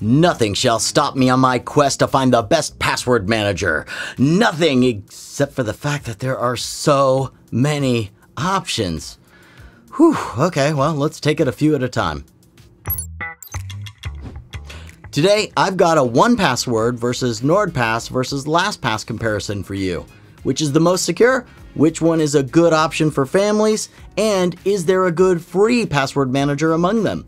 Nothing shall stop me on my quest to find the best password manager. Nothing except for the fact that there are so many options. Whew, okay, well, let's take it a few at a time. Today, I've got a 1Password versus NordPass versus LastPass comparison for you. Which is the most secure? Which one is a good option for families? And is there a good free password manager among them?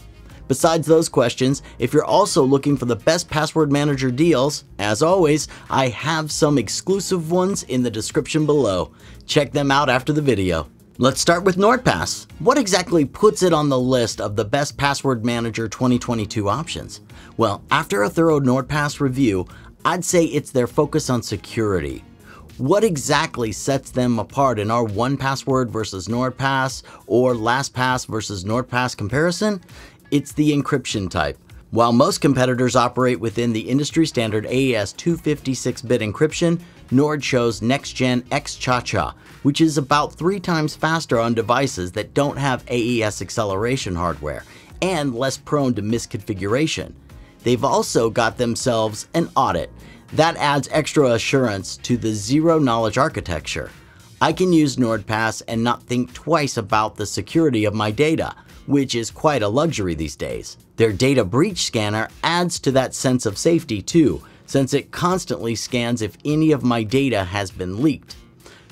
Besides those questions, if you're also looking for the best password manager deals, as always, I have some exclusive ones in the description below. Check them out after the video. Let's start with NordPass. What exactly puts it on the list of the best password manager 2022 options? Well, after a thorough NordPass review, I'd say it's their focus on security. What exactly sets them apart in our 1Password versus NordPass or LastPass versus NordPass comparison? It's the encryption type. While most competitors operate within the industry standard AES-256-bit encryption, Nord chose next-gen XChaCha, which is about 3 times faster on devices that don't have AES acceleration hardware and less prone to misconfiguration. They've also got themselves an audit. That adds extra assurance to the zero-knowledge architecture. I can use NordPass and not think twice about the security of my data, which is quite a luxury these days. Their data breach scanner adds to that sense of safety too, since it constantly scans if any of my data has been leaked.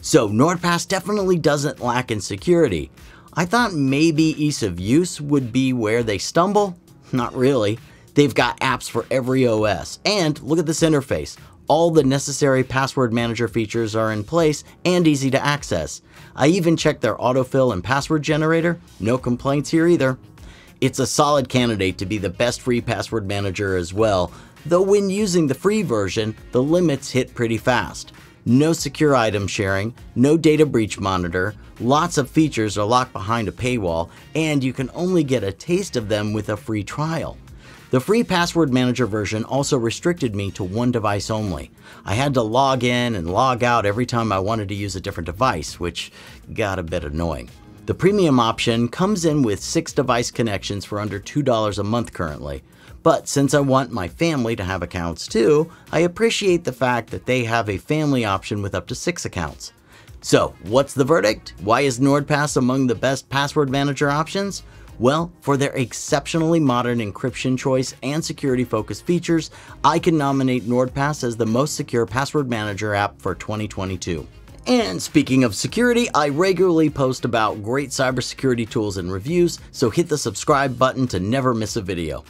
So NordPass definitely doesn't lack in security. I thought maybe ease of use would be where they stumble. Not really. They've got apps for every OS, and look at this interface. All the necessary password manager features are in place and easy to access. I even checked their autofill and password generator. No complaints here either. It's a solid candidate to be the best free password manager as well, though when using the free version, the limits hit pretty fast. No secure item sharing, no data breach monitor, lots of features are locked behind a paywall, and you can only get a taste of them with a free trial. The free password manager version also restricted me to one device only. I had to log in and log out every time I wanted to use a different device, which got a bit annoying. The premium option comes in with 6 device connections for under $2 a month currently. But since I want my family to have accounts too, I appreciate the fact that they have a family option with up to 6 accounts. So what's the verdict? Why is NordPass among the best password manager options? Well, for their exceptionally modern encryption choice and security-focused features, I can nominate NordPass as the most secure password manager app for 2022. And speaking of security, I regularly post about great cybersecurity tools and reviews, so hit the subscribe button to never miss a video.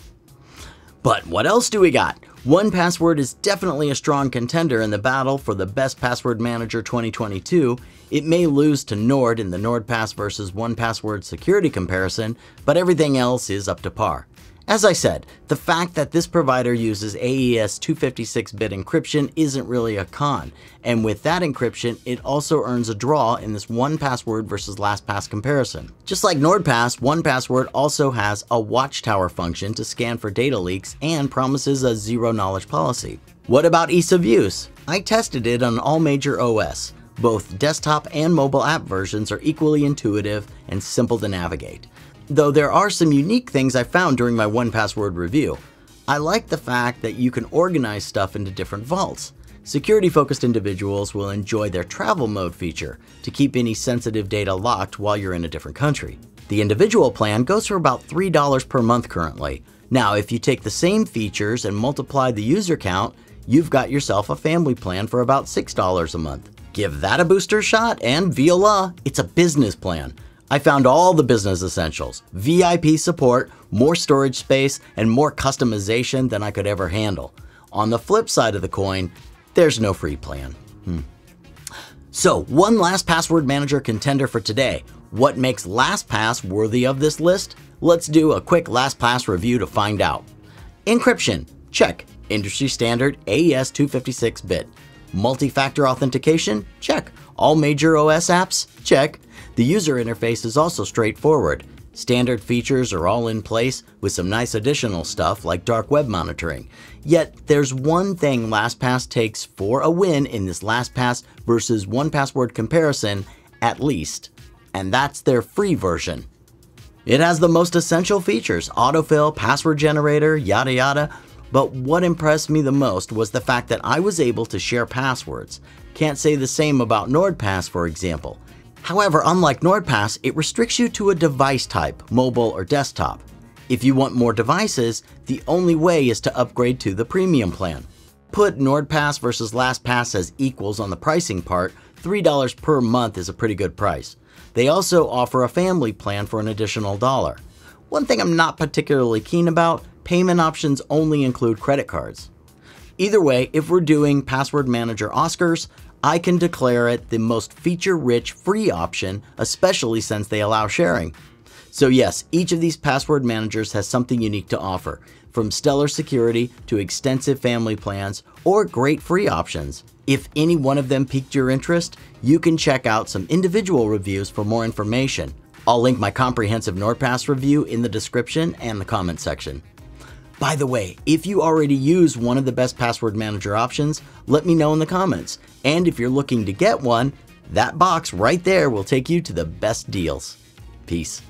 But what else do we got? 1Password is definitely a strong contender in the battle for the best password manager 2022. It may lose to Nord in the NordPass versus 1Password security comparison, but everything else is up to par. As I said, the fact that this provider uses AES-256-bit encryption isn't really a con, and with that encryption, it also earns a draw in this 1Password versus LastPass comparison. Just like NordPass, 1Password also has a Watchtower function to scan for data leaks and promises a zero-knowledge policy. What about ease of use? I tested it on all major OS. Both desktop and mobile app versions are equally intuitive and simple to navigate. Though there are some unique things I found during my 1Password review. I like the fact that you can organize stuff into different vaults. Security-focused individuals will enjoy their travel mode feature to keep any sensitive data locked while you're in a different country. The individual plan goes for about $3 per month currently. Now, if you take the same features and multiply the user count, you've got yourself a family plan for about $6 a month. Give that a booster shot, and voila, it's a business plan. I found all the business essentials, VIP support, more storage space, and more customization than I could ever handle. On the flip side of the coin, there's no free plan. So one last password manager contender for today. What makes LastPass worthy of this list? Let's do a quick LastPass review to find out. Encryption, check. Industry standard AES-256-bit. Multi-factor authentication, check. All major OS apps, check. The user interface is also straightforward. Standard features are all in place with some nice additional stuff like dark web monitoring. Yet there's one thing LastPass takes for a win in this LastPass versus 1Password comparison, at least, and that's their free version. It has the most essential features, autofill, password generator, yada yada, But what impressed me the most was the fact that I was able to share passwords. Can't say the same about NordPass, for example. However, unlike NordPass, it restricts you to a device type, mobile or desktop. If you want more devices, the only way is to upgrade to the premium plan. Put NordPass versus LastPass as equals on the pricing part, $3 per month is a pretty good price. They also offer a family plan for an additional $1. One thing I'm not particularly keen about, payment options only include credit cards. Either way, if we're doing Password Manager Oscars, I can declare it the most feature-rich free option, especially since they allow sharing. So yes, each of these password managers has something unique to offer, from stellar security to extensive family plans or great free options. If any one of them piqued your interest, you can check out some individual reviews for more information. I'll link my comprehensive NordPass review in the description and the comment section. By the way, if you already use one of the best password manager options, let me know in the comments. And if you're looking to get one, that box right there will take you to the best deals. Peace.